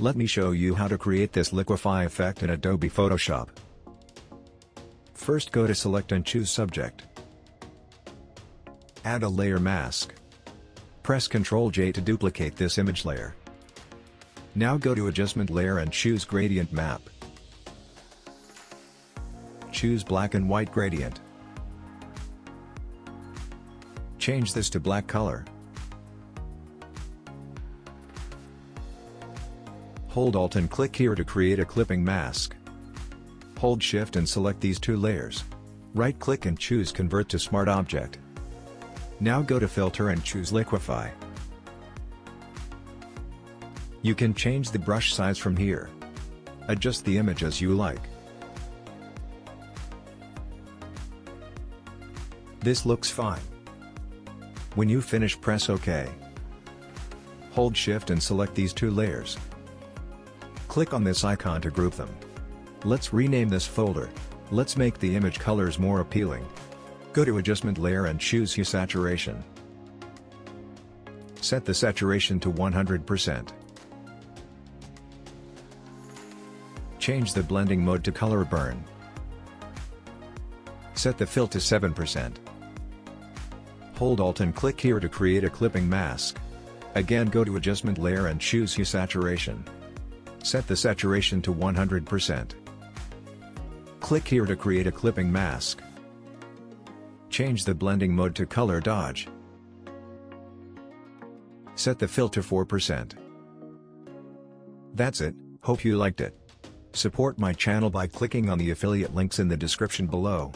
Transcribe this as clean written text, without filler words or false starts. Let me show you how to create this Liquify effect in Adobe Photoshop. First, go to Select and choose Subject. Add a layer mask. Press Ctrl-J to duplicate this image layer. Now go to Adjustment Layer and choose Gradient Map. Choose Black and White Gradient. Change this to black color. Hold Alt and click here to create a clipping mask. Hold Shift and select these two layers. Right-click and choose Convert to Smart Object. Now go to Filter and choose Liquify. You can change the brush size from here. Adjust the image as you like. This looks fine. When you finish, press OK. Hold Shift and select these two layers. Click on this icon to group them. Let's rename this folder. Let's make the image colors more appealing. Go to Adjustment Layer and choose Hue Saturation. Set the saturation to 100%. Change the blending mode to Color Burn. Set the fill to 7%. Hold Alt and click here to create a clipping mask. Again, go to Adjustment Layer and choose Hue Saturation. Set the saturation to 100%. Click here to create a clipping mask. Change the blending mode to Color Dodge. Set the fill to 4%. That's it. Hope you liked it. Support my channel by clicking on the affiliate links in the description below.